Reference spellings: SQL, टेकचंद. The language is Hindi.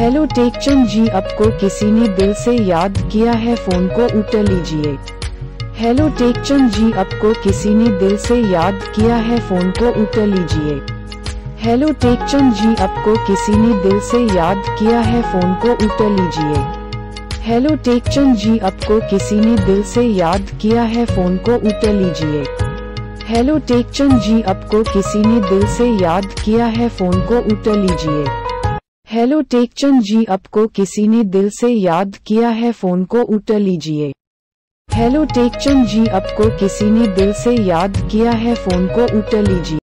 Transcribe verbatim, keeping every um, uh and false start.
हेलो टेकचंद जी, आपको किसी ने दिल से याद किया है, फोन को उठा लीजिए। हेलो टेकचंद जी, आपको किसी ने दिल से याद किया है, फोन को उठा लीजिए। हेलो टेकचंद जी, आपको किसी ने दिल से याद किया है, फोन को उठा लीजिए। हेलो टेकचंद जी, आपको किसी ने दिल से याद किया है, फोन को उठा लीजिए। हेलो टेकचंद जी, आपको किसी ने दिल से याद किया है, फोन को उठा लीजिए। हेलो टेकचंद जी, आपको किसी ने दिल से याद किया है, फोन को उठा लीजिए। हेलो टेकचंद जी, आपको किसी ने दिल से याद किया है, फोन को उठा लीजिए।